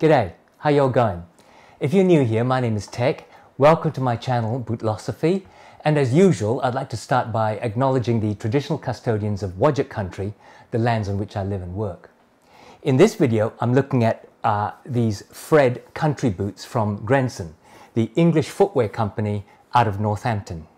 G'day, how y'all going? If you're new here, my name is Tech. Welcome to my channel, Bootlosophy. And as usual, I'd like to start by acknowledging the traditional custodians of Wadjuk Country, the lands on which I live and work. In this video, I'm looking at these Fred country boots from Grenson, the English footwear company out of Northampton.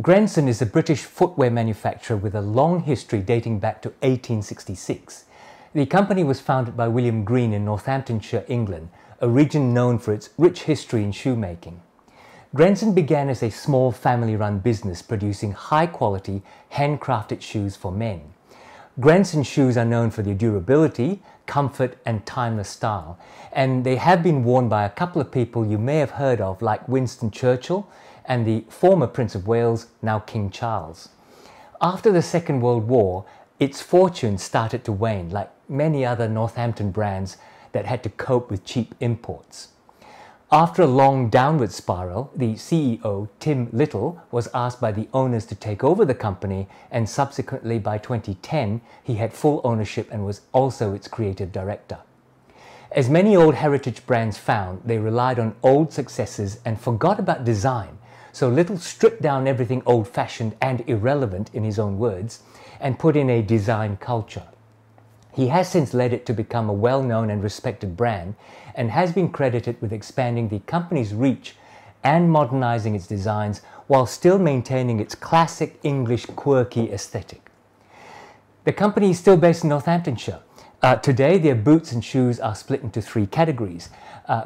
Grenson is a British footwear manufacturer with a long history dating back to 1866. The company was founded by William Green in Northamptonshire, England, a region known for its rich history in shoemaking. Grenson began as a small family-run business producing high-quality, handcrafted shoes for men. Grenson shoes are known for their durability, comfort and timeless style, and they have been worn by a couple of people you may have heard of, like Winston Churchill and the former Prince of Wales, now King Charles. After the Second World War, its fortune started to wane, like many other Northampton brands that had to cope with cheap imports. After a long downward spiral, the CEO, Tim Little, was asked by the owners to take over the company, and subsequently by 2010, he had full ownership and was also its creative director. As many old heritage brands found, they relied on old successes and forgot about design. So Little stripped down everything old-fashioned and irrelevant, in his own words, and put in a design culture. He has since led it to become a well-known and respected brand, and has been credited with expanding the company's reach and modernizing its designs while still maintaining its classic English quirky aesthetic. The company is still based in Northamptonshire. Today, their boots and shoes are split into three categories,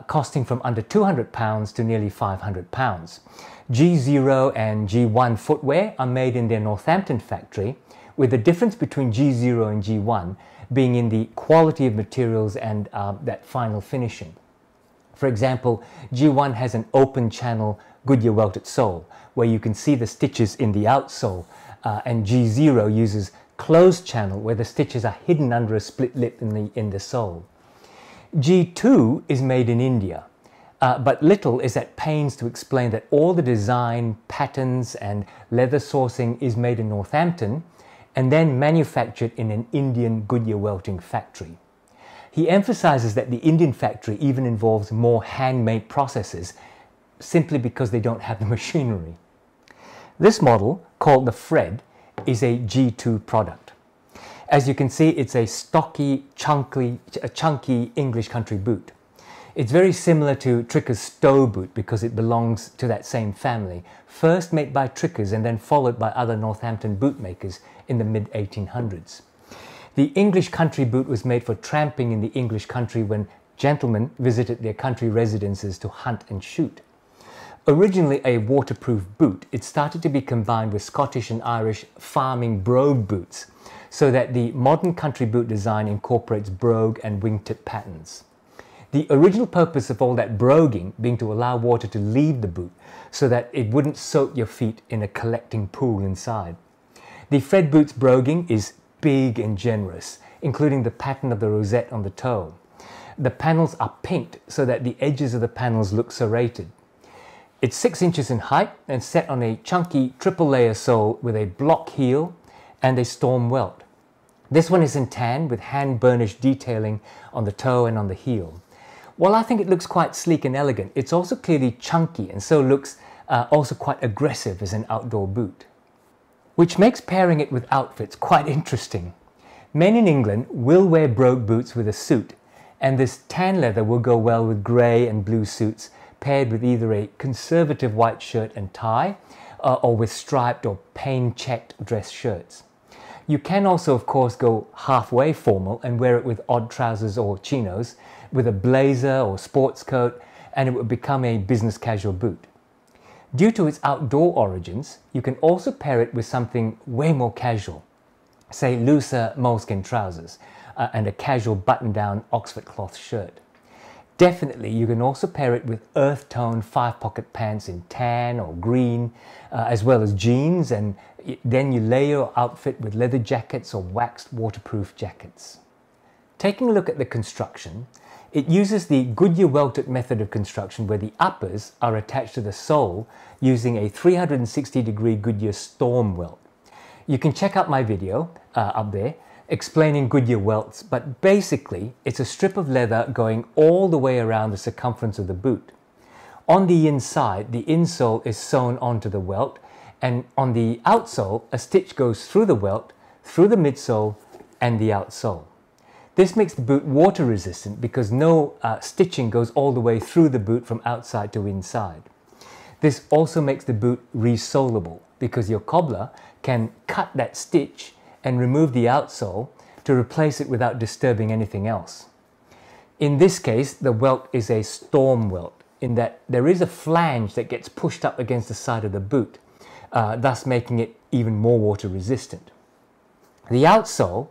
costing from under £200 to nearly £500. G0 and G1 footwear are made in their Northampton factory, with the difference between G0 and G1 being in the quality of materials and that final finishing. For example, G1 has an open channel Goodyear welted sole, where you can see the stitches in the outsole, and G0 uses closed channel where the stitches are hidden under a split lip in the sole. G2 is made in India, but Little is at pains to explain that all the design, patterns and leather sourcing is made in Northampton and then manufactured in an Indian Goodyear welting factory. He emphasizes that the Indian factory even involves more handmade processes simply because they don't have the machinery. This model, called the Fred, is a G2 product. As you can see, it's a stocky, chunky English country boot. It's very similar to Tricker's Stow boot because it belongs to that same family, first made by Tricker's and then followed by other Northampton bootmakers in the mid-1800s. The English country boot was made for tramping in the English country when gentlemen visited their country residences to hunt and shoot. Originally a waterproof boot, it started to be combined with Scottish and Irish farming brogue boots, so that the modern country boot design incorporates brogue and wingtip patterns. The original purpose of all that broguing being to allow water to leave the boot, so that it wouldn't soak your feet in a collecting pool inside. The Fred boot's broguing is big and generous, including the pattern of the rosette on the toe. The panels are pinked so that the edges of the panels look serrated. It's 6 inches in height and set on a chunky triple layer sole with a block heel and a storm welt. This one is in tan with hand burnished detailing on the toe and on the heel. While I think it looks quite sleek and elegant, it's also clearly chunky and so looks also quite aggressive as an outdoor boot, which makes pairing it with outfits quite interesting. Men in England will wear brogue boots with a suit, and this tan leather will go well with grey and blue suits, paired with either a conservative white shirt and tie or with striped or plain-checked dress shirts. You can also, of course, go halfway formal and wear it with odd trousers or chinos, with a blazer or sports coat, and it would become a business casual boot. Due to its outdoor origins, you can also pair it with something way more casual, say looser moleskin trousers and a casual button-down Oxford cloth shirt. Definitely, you can also pair it with earth-toned five-pocket pants in tan or green, as well as jeans, and then you layer your outfit with leather jackets or waxed waterproof jackets. Taking a look at the construction, It uses the Goodyear welted method of construction where the uppers are attached to the sole using a 360-degree Goodyear storm welt. You can check out my video up there explaining Goodyear welts, but basically it's a strip of leather going all the way around the circumference of the boot. On the inside, the insole is sewn onto the welt, and on the outsole, a stitch goes through the welt, through the midsole and the outsole. This makes the boot water resistant because no stitching goes all the way through the boot from outside to inside. This also makes the boot resolable because your cobbler can cut that stitch and remove the outsole to replace it without disturbing anything else. In this case, the welt is a storm welt, in that there is a flange that gets pushed up against the side of the boot, thus making it even more water resistant. The outsole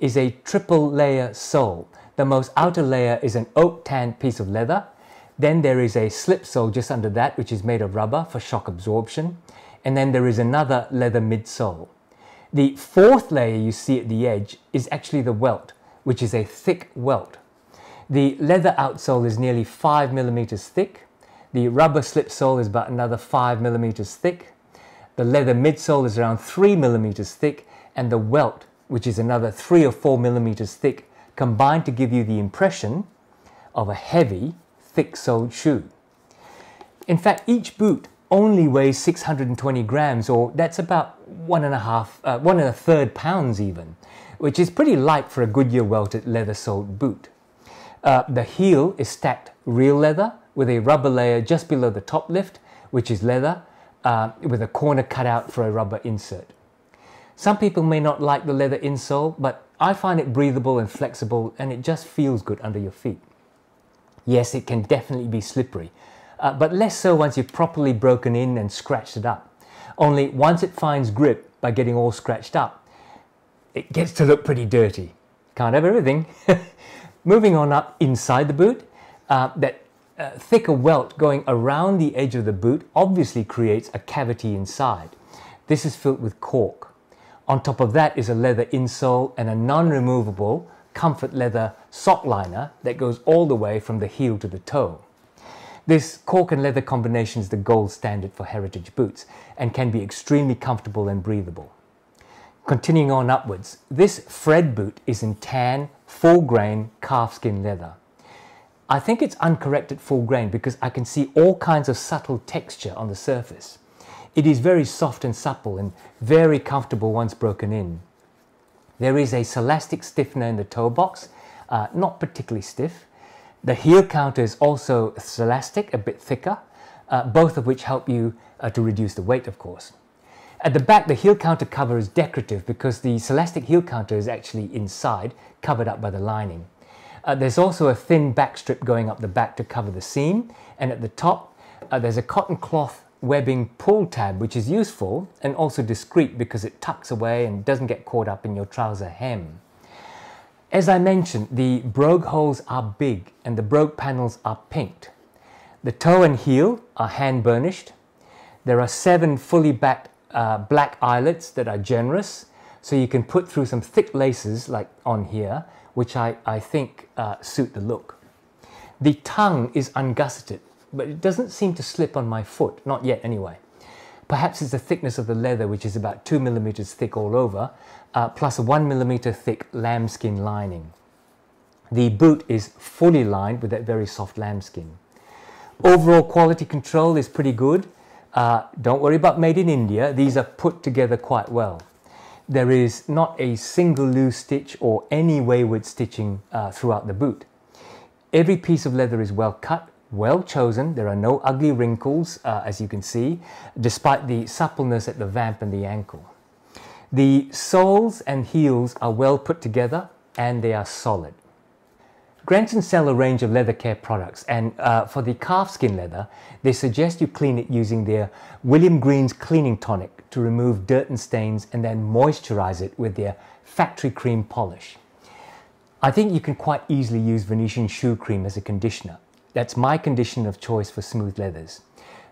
is a triple layer sole. The most outer layer is an oak tan piece of leather. Then there is a slip sole just under that, which is made of rubber for shock absorption. And then there is another leather midsole. The fourth layer you see at the edge is actually the welt, which is a thick welt. The leather outsole is nearly 5 millimeters thick. The rubber slip sole is about another 5 millimeters thick. The leather midsole is around 3 millimeters thick, and the welt, which is another 3 or 4 millimeters thick, combined to give you the impression of a heavy, thick-soled shoe. In fact, each boot only weighs 620 grams, or that's about 1 1/3 pounds even, which is pretty light for a Goodyear welted leather-soled boot. The heel is stacked real leather with a rubber layer just below the top lift, which is leather, with a corner cut out for a rubber insert. Some people may not like the leather insole, but I find it breathable and flexible, and it just feels good under your feet. Yes, it can definitely be slippery, but less so once you've properly broken in and scratched it up. Only once it finds grip by getting all scratched up, it gets to look pretty dirty. Can't have everything. Moving on up inside the boot, that thicker welt going around the edge of the boot obviously creates a cavity inside. This is filled with cork. On top of that is a leather insole and a non-removable comfort leather sock liner that goes all the way from the heel to the toe. This cork and leather combination is the gold standard for heritage boots and can be extremely comfortable and breathable. Continuing on upwards, this Fred boot is in tan, full-grain calfskin leather. I think it's uncorrected full-grain because I can see all kinds of subtle texture on the surface. It is very soft and supple and very comfortable once broken in. There is a celastic stiffener in the toe box, not particularly stiff. The heel counter is also celastic, a bit thicker, both of which help you to reduce the weight, of course. At the back, the heel counter cover is decorative because the celastic heel counter is actually inside, covered up by the lining. There's also a thin back strip going up the back to cover the seam, and at the top there's a cotton cloth webbing pull tab, which is useful and also discreet because it tucks away and doesn't get caught up in your trouser hem. As I mentioned, the brogue holes are big and the brogue panels are pinked. The toe and heel are hand burnished. There are 7 fully backed black eyelets that are generous, so you can put through some thick laces like on here, which I think suit the look. The tongue is ungusseted, but it doesn't seem to slip on my foot, not yet anyway. Perhaps it's the thickness of the leather, which is about 2 millimeters thick all over, plus a 1 millimeter thick lambskin lining. The boot is fully lined with that very soft lambskin. Overall quality control is pretty good. Don't worry about made in India, these are put together quite well. There is not a single loose stitch or any wayward stitching throughout the boot. Every piece of leather is well cut, well chosen, there are no ugly wrinkles as you can see, despite the suppleness at the vamp and the ankle. The soles and heels are well put together and they are solid. Grenson sell a range of leather care products, and for the calfskin leather, they suggest you clean it using their William Green's cleaning tonic to remove dirt and stains, and then moisturize it with their factory cream polish. I think you can quite easily use Venetian shoe cream as a conditioner. That's my conditioner of choice for smooth leathers.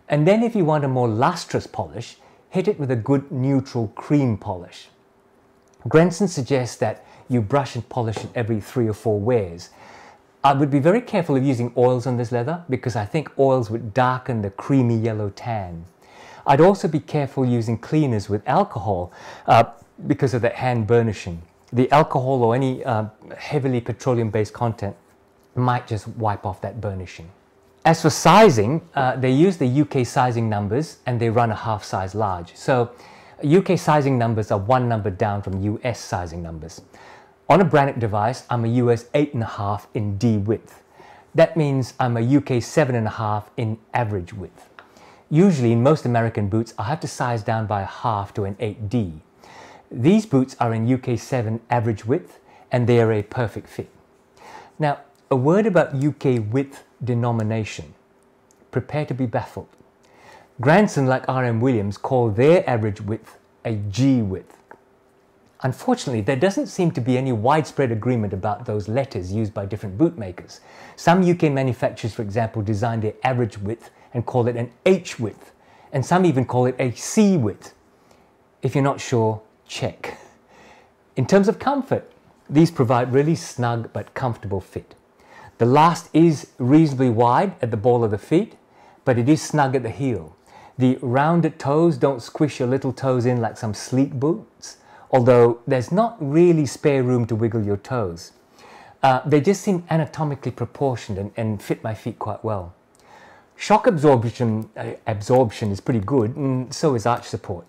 And then if you want a more lustrous polish, hit it with a good neutral cream polish. Grenson suggests that you brush and polish it every 3 or 4 wears. I would be very careful of using oils on this leather because I think oils would darken the creamy yellow tan. I'd also be careful using cleaners with alcohol because of that hand burnishing. The alcohol or any heavily petroleum-based content might just wipe off that burnishing. As for sizing, they use the UK sizing numbers and they run a half size large. So UK sizing numbers are one number down from US sizing numbers. On a Brannock device, I'm a US 8.5 in D width. That means I'm a UK 7.5 in average width. Usually in most American boots, I have to size down by a half to an 8D. These boots are in UK 7 average width and they are a perfect fit. Now, a word about UK width denomination. Prepare to be baffled. Grenson, like RM Williams, call their average width a G width. Unfortunately, there doesn't seem to be any widespread agreement about those letters used by different bootmakers. Some UK manufacturers, for example, design their average width and call it an H width, and some even call it a C width. If you're not sure, check. In terms of comfort, these provide really snug but comfortable fit. The last is reasonably wide at the ball of the feet, but it is snug at the heel. The rounded toes don't squish your little toes in like some sleek boots, although there's not really spare room to wiggle your toes. They just seem anatomically proportioned and fit my feet quite well. Shock absorption is pretty good, and so is arch support.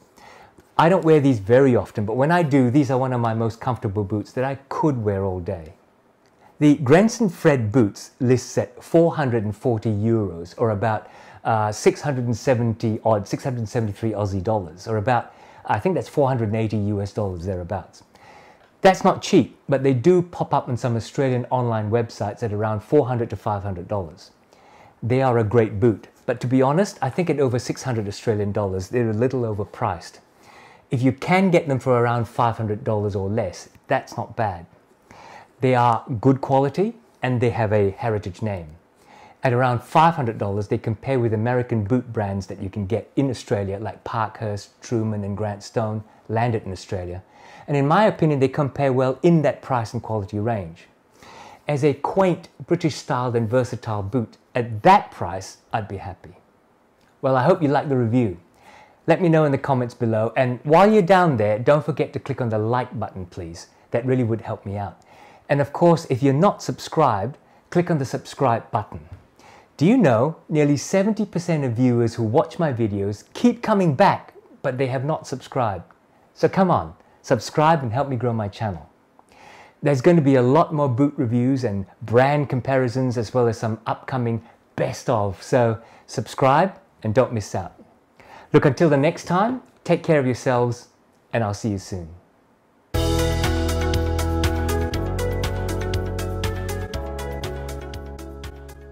I don't wear these very often, but when I do, these are one of my most comfortable boots that I could wear all day. The Grenson Fred boots lists at €440, or about 673 Aussie dollars, or about, I think that's 480 US dollars thereabouts. That's not cheap, but they do pop up on some Australian online websites at around $400 to $500. They are a great boot, but to be honest, I think at over 600 Australian dollars, they're a little overpriced. If you can get them for around $500 or less, that's not bad. They are good quality and they have a heritage name. At around $500, they compare with American boot brands that you can get in Australia like Parkhurst, Truman and Grant Stone, landed in Australia. And in my opinion, they compare well in that price and quality range. As a quaint, British-styled and versatile boot, at that price, I'd be happy. Well, I hope you liked the review. Let me know in the comments below, and while you're down there, don't forget to click on the like button, please. That really would help me out. And of course, if you're not subscribed, click on the subscribe button. Do you know, nearly 70% of viewers who watch my videos keep coming back, but they have not subscribed. So come on, subscribe and help me grow my channel. There's going to be a lot more boot reviews and brand comparisons, as well as some upcoming best of, so subscribe and don't miss out. Look, until the next time, take care of yourselves, and I'll see you soon.